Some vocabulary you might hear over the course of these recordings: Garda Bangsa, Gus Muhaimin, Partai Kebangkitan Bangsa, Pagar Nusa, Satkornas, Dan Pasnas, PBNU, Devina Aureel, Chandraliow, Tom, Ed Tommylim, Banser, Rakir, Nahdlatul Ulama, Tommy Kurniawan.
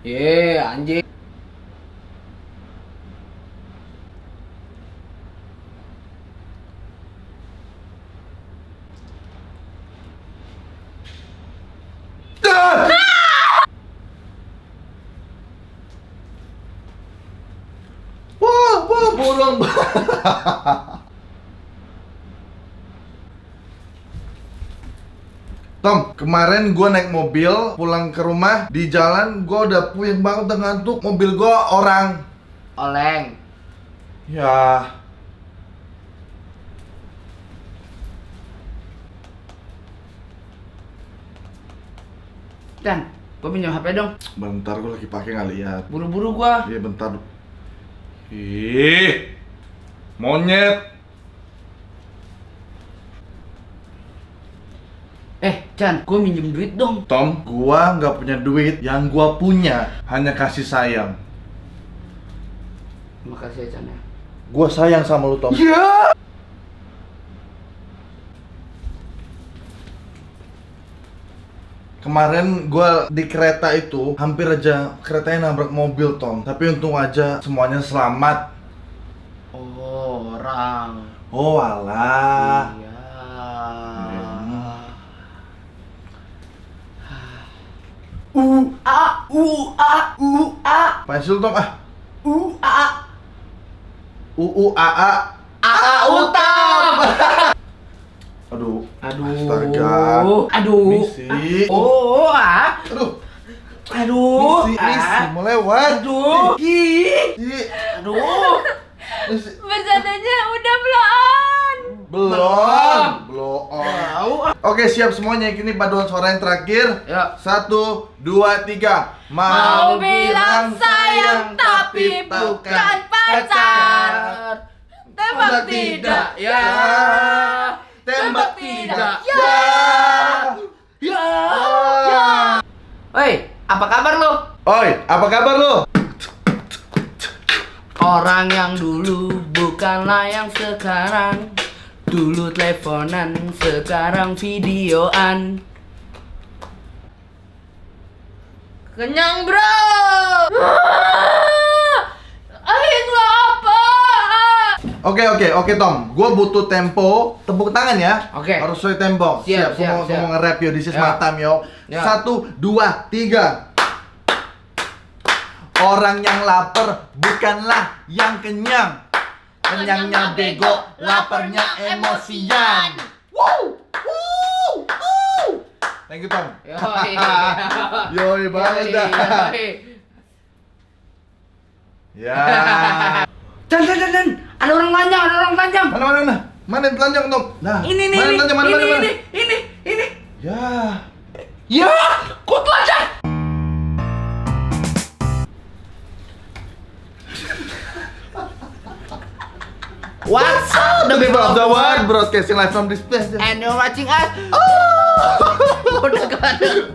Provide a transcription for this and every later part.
Anjing. Bolong. Tom, kemarin gue naik mobil pulang ke rumah, di jalan gue udah puyeng banget, udah ngantuk. Mobil gue orang oleng. Ya. Dan, gue pinjam HP dong. Bentar, gue lagi pakai nggak lihat. Buru-buru gue. Iya bentar. Ih, monyet. Chan, gue minjem duit dong. Tom, gue nggak punya duit. Yang gue punya hanya kasih sayang. Makasih ya, Chan ya. Gue sayang sama lu, Tom. Iya. Kemarin gue di kereta itu hampir aja keretanya nabrak mobil, Tom. Tapi untung aja semuanya selamat. Oh, orang. Oh, alah. Iya. U a. Pensil, Tom, ah. U a. U a. A utam. Aduh. Astaga. Aduh. Misi. Oh, ah. Aduh. Aduh. Misi mau lewat. Aduh. Aduh. Bercandanya udah belum. Oke, siap semuanya. Ini paduan suara yang terakhir ya. 1, 2, 3. Mau bilang sayang tapi bukan pacar. Tembak tidak ya. Tembak tidak ya. Ya. Oi, apa kabar lu? Oi, apa kabar lu? Orang yang dulu bukanlah yang sekarang. Dulu teleponan, sekarang videoan. Kenyang, bro. Akhirnya lo apa? Oke, Tom. Gue butuh tempo. Tepuk tangan ya. Oke. Harus sesuai tempo. Siap. Gue mau nge-rap yo. This is my time yo. 1, 2, 3. Orang yang lapar bukanlah yang kenyang. Kenyangnya bego, laparnya emosian. Thank you, Tom. Yoi banget dah. Ya. Dan. Ada orang telanjang. Mana? Mana yang telanjang, Tom? Nah. Ini. Ya. Ku telanjang. What's up, the people of the world, broadcasting live from this place. And you're watching us. Udah gak ada.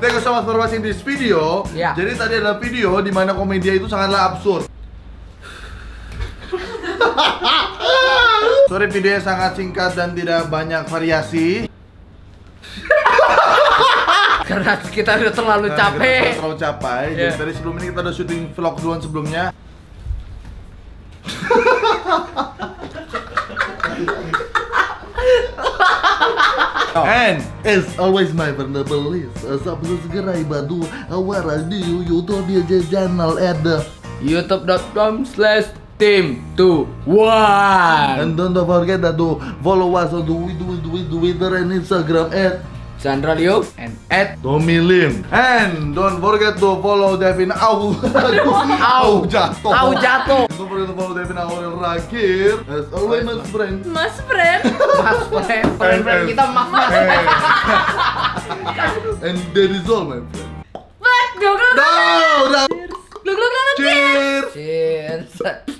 Thank you so much for watching this video. Jadi tadi adalah video di mana komedia itu sangatlah absurd. Sorry, videonya sangat singkat dan tidak banyak variasi. Karena kita udah terlalu capek. Jadi dari sebelum ini kita udah syuting vlog duluan sebelumnya. And as always my vulnerable is subscribe Ibadu Awara di YouTube channel at youtube.com/team21. And don't forget that to follow us on Twitter and Instagram at Chandraliow and Ed Tommylim. And don't forget to follow Devina Aureel. Jatuh. Don't forget to follow Devina Aureel Rakir. As always, Mas friend. Kita mas. And that is all, my friend. What? Glug glug. Cheers.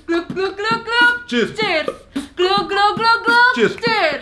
Glug glug glug glug. Cheers. Glug glug glug glug. Cheers.